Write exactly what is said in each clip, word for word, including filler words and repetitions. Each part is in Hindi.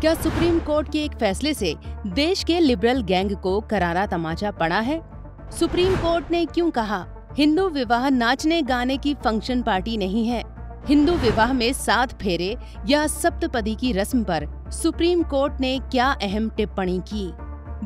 क्या सुप्रीम कोर्ट के एक फैसले से देश के लिबरल गैंग को करारा तमाचा पड़ा है? सुप्रीम कोर्ट ने क्यों कहा हिंदू विवाह नाचने गाने की फंक्शन पार्टी नहीं है? हिंदू विवाह में सात फेरे या सप्तपदी की रस्म पर सुप्रीम कोर्ट ने क्या अहम टिप्पणी की?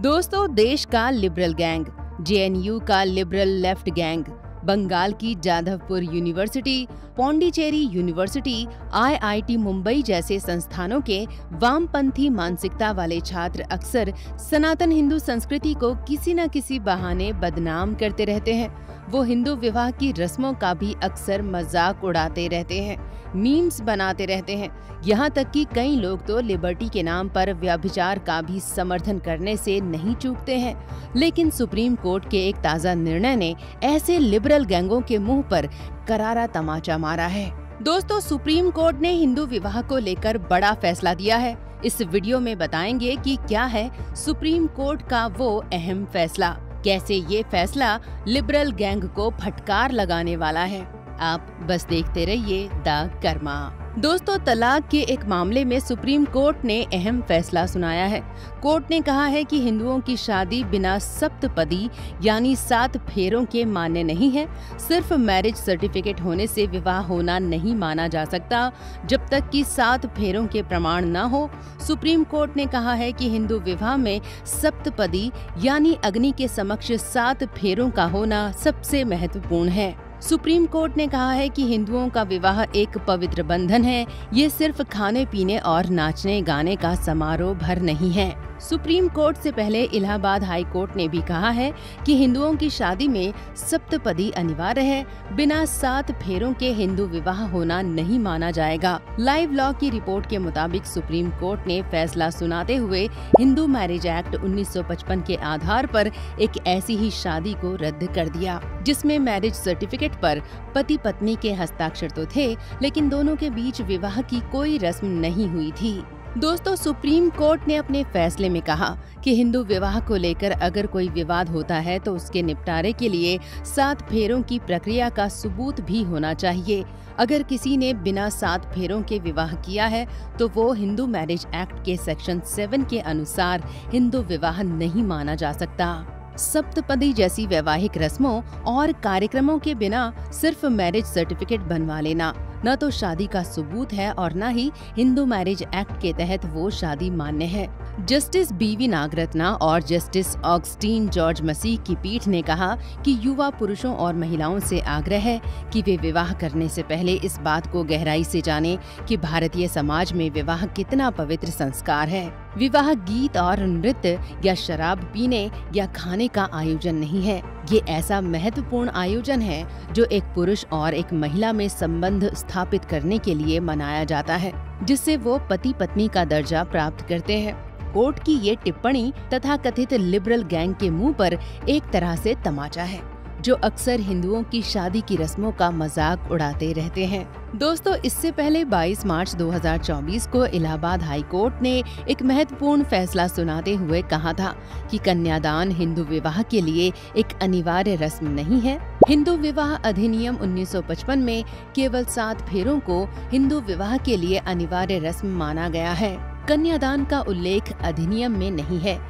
दोस्तों, देश का लिबरल गैंग, जे एन यू का लिबरल लेफ्ट गैंग, बंगाल की Jadavpur university, Pondicherry university, I I T Mumbai जैसे संस्थानों के वामपंथी मानसिकता वाले छात्र अक्सर सनातन हिंदू संस्कृति को किसी न किसी बहाने बदनाम करते रहते हैं। वो हिंदू विवाह की रस्मों का भी अक्सर मजाक उड़ाते रहते हैं, मीम्स बनाते रहते हैं। यहाँ तक कि कई लोग तो लिबर्टी के नाम पर व्यभिचार का भी समर्थन करने से नहीं चूकते हैं। लेकिन सुप्रीम कोर्ट के एक ताज़ा निर्णय ने ऐसे लिबरल गैंगों के मुंह पर करारा तमाचा मारा है। दोस्तों, सुप्रीम कोर्ट ने हिंदू विवाह को लेकर बड़ा फैसला दिया है। इस वीडियो में बताएंगे कि क्या है सुप्रीम कोर्ट का वो अहम फैसला, कैसे ये फैसला लिबरल गैंग को फटकार लगाने वाला है। आप बस देखते रहिए द कर्मा। दोस्तों, तलाक के एक मामले में सुप्रीम कोर्ट ने अहम फैसला सुनाया है। कोर्ट ने कहा है कि हिंदुओं की शादी बिना सप्तपदी यानी सात फेरों के मान्य नहीं है। सिर्फ मैरिज सर्टिफिकेट होने से विवाह होना नहीं माना जा सकता जब तक कि सात फेरों के प्रमाण न हो। सुप्रीम कोर्ट ने कहा है कि हिंदू विवाह में सप्तपदी यानी अग्नि के समक्ष सात फेरों का होना सबसे महत्वपूर्ण है। सुप्रीम कोर्ट ने कहा है कि हिंदुओं का विवाह एक पवित्र बंधन है। ये सिर्फ खाने पीने और नाचने गाने का समारोह भर नहीं है। सुप्रीम कोर्ट से पहले इलाहाबाद हाई कोर्ट ने भी कहा है कि हिंदुओं की शादी में सप्तपदी अनिवार्य है। बिना सात फेरों के हिंदू विवाह होना नहीं माना जाएगा। लाइव लॉ की रिपोर्ट के मुताबिक सुप्रीम कोर्ट ने फैसला सुनाते हुए हिंदू मैरिज एक्ट उन्नीस सौ पचपन के आधार पर एक ऐसी ही शादी को रद्द कर दिया जिसमें मैरिज सर्टिफिकेट पर पति पत्नी के हस्ताक्षर तो थे लेकिन दोनों के बीच विवाह की कोई रस्म नहीं हुई थी। दोस्तों, सुप्रीम कोर्ट ने अपने फैसले में कहा कि हिंदू विवाह को लेकर अगर कोई विवाद होता है तो उसके निपटारे के लिए सात फेरों की प्रक्रिया का सबूत भी होना चाहिए। अगर किसी ने बिना सात फेरों के विवाह किया है तो वो हिंदू मैरिज एक्ट के सेक्शन सेवन के अनुसार हिंदू विवाह नहीं माना जा सकता। सप्तपदी जैसी वैवाहिक रस्मों और कार्यक्रमों के बिना सिर्फ मैरिज सर्टिफिकेट बनवा लेना न तो शादी का सबूत है और न ही हिंदू मैरिज एक्ट के तहत वो शादी मान्य है। जस्टिस बीवी नागरत्ना और जस्टिस ऑगस्टीन जॉर्ज मसीह की पीठ ने कहा कि युवा पुरुषों और महिलाओं से आग्रह है कि वे विवाह करने से पहले इस बात को गहराई से जानें कि भारतीय समाज में विवाह कितना पवित्र संस्कार है। विवाह गीत और नृत्य या शराब पीने या खाने का आयोजन नहीं है। ये ऐसा महत्वपूर्ण आयोजन है जो एक पुरुष और एक महिला में संबंध स्थापित करने के लिए मनाया जाता है जिससे वो पति पत्नी का दर्जा प्राप्त करते हैं। कोर्ट की ये टिप्पणी तथाकथित लिबरल गैंग के मुंह पर एक तरह से तमाचा है जो अक्सर हिंदुओं की शादी की रस्मों का मजाक उड़ाते रहते हैं। दोस्तों, इससे पहले बाईस मार्च दो हज़ार चौबीस को इलाहाबाद हाई कोर्ट ने एक महत्वपूर्ण फैसला सुनाते हुए कहा था कि कन्यादान हिंदू विवाह के लिए एक अनिवार्य रस्म नहीं है। हिंदू विवाह अधिनियम उन्नीस सौ पचपन में केवल सात फेरों को हिंदू विवाह के लिए अनिवार्य रस्म माना गया है। कन्यादान का उल्लेख अधिनियम में नहीं है।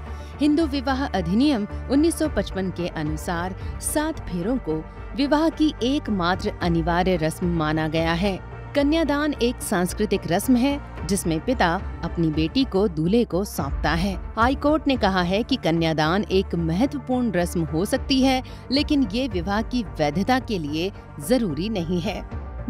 हिंदू विवाह अधिनियम उन्नीस सौ पचपन के अनुसार सात फेरों को विवाह की एकमात्र अनिवार्य रस्म माना गया है। कन्यादान एक सांस्कृतिक रस्म है जिसमें पिता अपनी बेटी को दूल्हे को सौंपता है। हाई कोर्ट ने कहा है कि कन्यादान एक महत्वपूर्ण रस्म हो सकती है लेकिन ये विवाह की वैधता के लिए जरूरी नहीं है।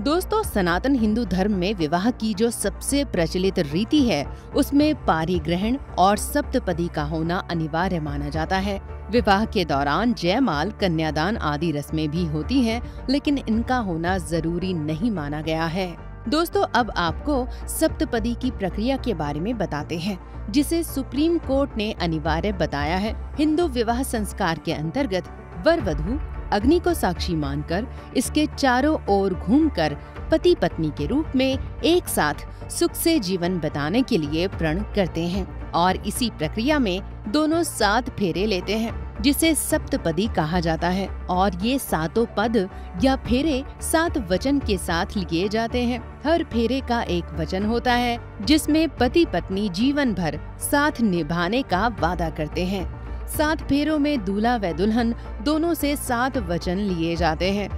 दोस्तों, सनातन हिंदू धर्म में विवाह की जो सबसे प्रचलित रीति है उसमें पारिग्रहण और सप्तपदी का होना अनिवार्य माना जाता है। विवाह के दौरान जयमाल, कन्यादान आदि रस्में भी होती हैं, लेकिन इनका होना जरूरी नहीं माना गया है। दोस्तों, अब आपको सप्तपदी की प्रक्रिया के बारे में बताते हैं जिसे सुप्रीम कोर्ट ने अनिवार्य बताया है। हिंदू विवाह संस्कार के अंतर्गत वर वधू अग्नि को साक्षी मानकर इसके चारों ओर घूमकर पति पत्नी के रूप में एक साथ सुख से जीवन बिताने के लिए प्रण करते हैं और इसी प्रक्रिया में दोनों सात फेरे लेते हैं। जिसे सप्तपदी कहा जाता है, और ये सातों पद या फेरे सात वचन के साथ लिए जाते हैं। हर फेरे का एक वचन होता है जिसमें पति पत्नी जीवन भर साथ निभाने का वादा करते हैं। सात फेरों में दूल्हा व दुल्हन दोनों से सात वचन लिए जाते हैं।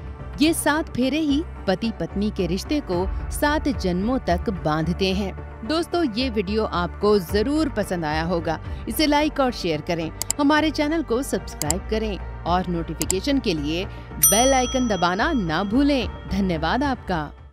ये सात फेरे ही पति पत्नी के रिश्ते को सात जन्मों तक बांधते हैं। दोस्तों, ये वीडियो आपको जरूर पसंद आया होगा। इसे लाइक और शेयर करें, हमारे चैनल को सब्सक्राइब करें और नोटिफिकेशन के लिए बेल आइकन दबाना ना भूलें। धन्यवाद आपका।